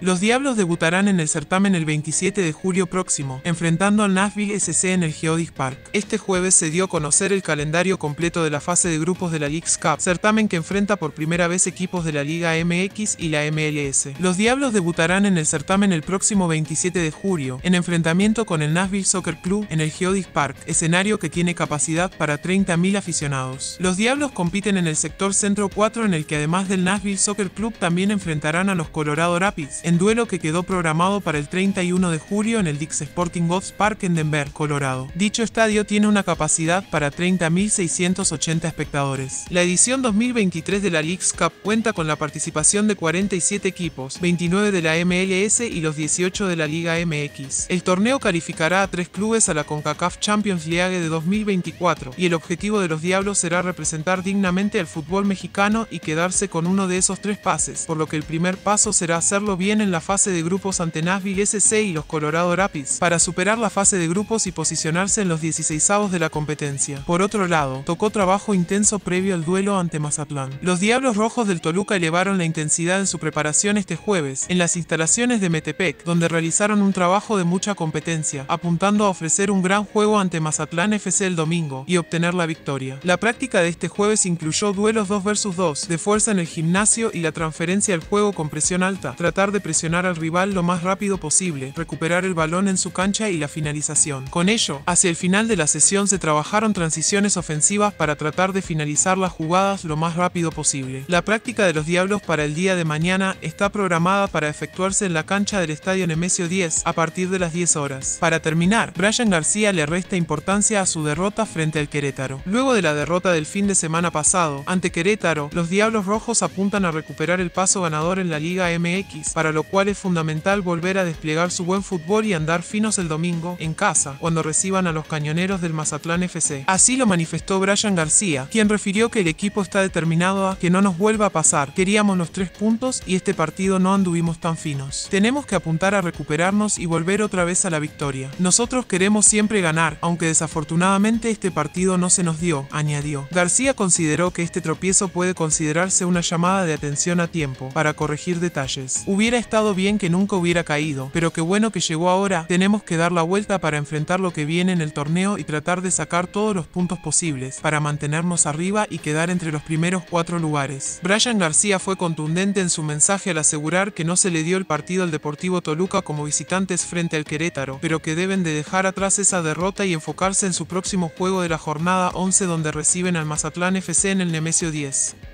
Los Diablos debutarán en el certamen el 27 de julio próximo, enfrentando al Nashville SC en el Geodis Park. Este jueves se dio a conocer el calendario completo de la fase de grupos de la Leagues Cup, certamen que enfrenta por primera vez equipos de la Liga MX y la MLS. Los Diablos debutarán en el certamen el próximo 27 de julio, en enfrentamiento con el Nashville Soccer Club en el Geodis Park, escenario que tiene capacidad para 30.000 aficionados. Los Diablos compiten en el sector centro 4, en el que además del Nashville Soccer Club también enfrentarán a los Colorado Rapids, en duelo que quedó programado para el 31 de julio en el Dick's Sporting Goods Park en Denver, Colorado. Dicho estadio tiene una capacidad para 30.680 espectadores. La edición 2023 de la Leagues Cup cuenta con la participación de 47 equipos, 29 de la MLS y los 18 de la Liga MX. El torneo calificará a 3 clubes a la CONCACAF Champions League de 2024, y el objetivo de los Diablos será representar dignamente al fútbol mexicano y quedarse con uno de esos 3 pases, por lo que el primer paso será hacerlo bien en la fase de grupos ante Nashville SC y los Colorado Rapids, para superar la fase de grupos y posicionarse en los 16avos de la competencia. Por otro lado, tocó trabajo intenso previo al duelo ante Mazatlán. Los Diablos Rojos del Toluca elevaron la intensidad en su preparación este jueves, en las instalaciones de Metepec, donde realizaron un trabajo de mucha competencia, apuntando a ofrecer un gran juego ante Mazatlán FC el domingo, y obtener la victoria. La práctica de este jueves incluyó duelos 2 vs 2, de fuerza en el gimnasio y la transferencia al juego con presión alta, tratar de presionar al rival lo más rápido posible, recuperar el balón en su cancha y la finalización. Con ello, hacia el final de la sesión se trabajaron transiciones ofensivas para tratar de finalizar las jugadas lo más rápido posible. La práctica de los Diablos para el día de mañana está programada para efectuarse en la cancha del Estadio Nemesio Díez a partir de las 10 horas. Para terminar, Bryan García le resta importancia a su derrota frente al Querétaro. Luego de la derrota del fin de semana pasado ante Querétaro, los Diablos Rojos apuntan a recuperar el paso ganador en la Liga MX, para lo cual es fundamental volver a desplegar su buen fútbol y andar finos el domingo, en casa, cuando reciban a los cañoneros del Mazatlán FC. Así lo manifestó Bryan García, quien refirió que el equipo está determinado a que no nos vuelva a pasar. Queríamos los 3 puntos y este partido no anduvimos tan finos. Tenemos que apuntar a recuperarnos y volver otra vez a la victoria. Nosotros queremos siempre ganar, aunque desafortunadamente este partido no se nos dio, añadió. García consideró que este tropiezo puede considerarse una llamada de atención a tiempo, para corregir detalles. Hubiera estado bien que nunca hubiera caído, pero qué bueno que llegó ahora. Tenemos que dar la vuelta para enfrentar lo que viene en el torneo y tratar de sacar todos los puntos posibles, para mantenernos arriba y quedar entre los primeros 4 lugares. Bryan García fue contundente en su mensaje al asegurar que no se le dio el partido al Deportivo Toluca como visitantes frente al Querétaro, pero que deben de dejar atrás esa derrota y enfocarse en su próximo juego de la jornada 11, donde reciben al Mazatlán FC en el Nemesio 10.